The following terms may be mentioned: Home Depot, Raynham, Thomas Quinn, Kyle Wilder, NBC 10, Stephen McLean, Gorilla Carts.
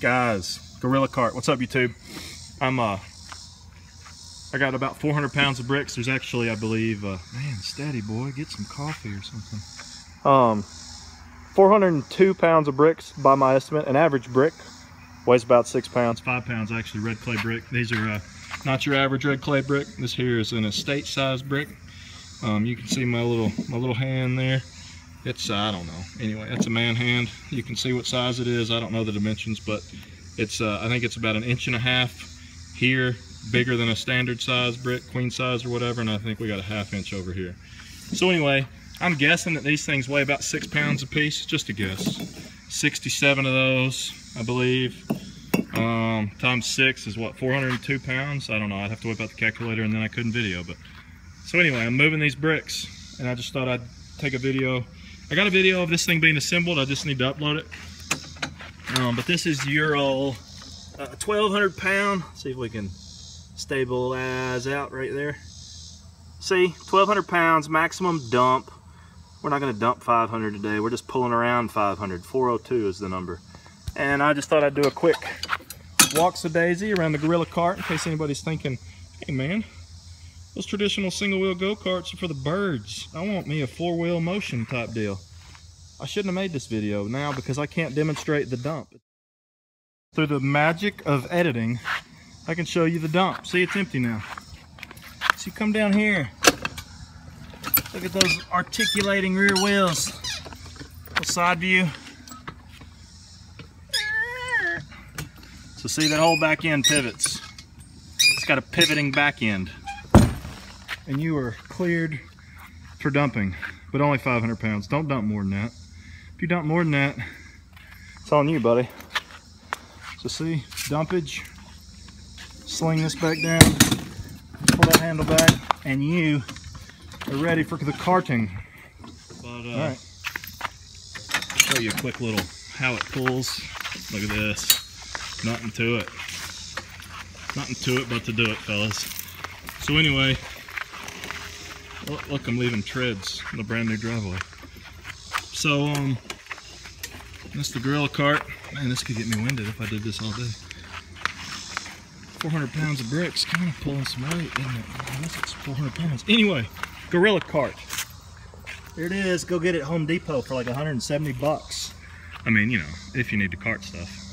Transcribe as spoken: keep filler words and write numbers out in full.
Guys, Gorilla Cart, what's up YouTube? I'm uh I got about four hundred pounds of bricks. There's actually, I believe, uh man, steady boy, get some coffee or something. Um four hundred two pounds of bricks by my estimate. An average brick weighs about six pounds. Five pounds actually, red clay brick. These are uh, not your average red clay brick. This here is an estate size brick. Um you can see my little my little hand there. It's, I don't know. Anyway, that's a man hand. You can see what size it is. I don't know the dimensions, but it's, uh, I think it's about an inch and a half here, bigger than a standard size brick, queen size or whatever, and I think we got a half inch over here. So anyway, I'm guessing that these things weigh about six pounds a piece, just a guess. sixty-seven of those, I believe. Um, times six is what, four hundred two pounds? I don't know, I'd have to whip out the calculator and then I couldn't video, but. So anyway, I'm moving these bricks, and I just thought I'd take a video. I got a video of this thing being assembled. I just need to upload it. Um, but this is your old uh, twelve hundred pound. Let's see if we can stabilize out right there. See, twelve hundred pounds, maximum dump. We're not going to dump five hundred today. We're just pulling around five hundred. four oh two is the number. And I just thought I'd do a quick walk-a-daisy around the Gorilla Cart in case anybody's thinking, hey man, those traditional single-wheel go-karts are for the birds. I want me a four-wheel motion type deal. I shouldn't have made this video now because I can't demonstrate the dump. Through the magic of editing, I can show you the dump. See, it's empty now. See, come down here. Look at those articulating rear wheels. Little side view. So see, that whole back end pivots. It's got a pivoting back end. And you are cleared for dumping, but only five hundred pounds. Don't dump more than that. If you dump more than that, it's on you, buddy. So see, dumpage, sling this back down, pull that handle back, and you are ready for the carting. But, uh, all right. I'll show you a quick little how it pulls. Look at this, nothing to it. Nothing to it but to do it, fellas. So anyway, look, I'm leaving treads in a brand new driveway. So, um, that's the Gorilla Cart. Man, this could get me winded if I did this all day. four hundred pounds of bricks, kind of pulling some weight, isn't it? Unless it's four hundred pounds. Anyway, Gorilla Cart. Here it is. Go get it at Home Depot for like one hundred seventy bucks. I mean, you know, if you need to cart stuff.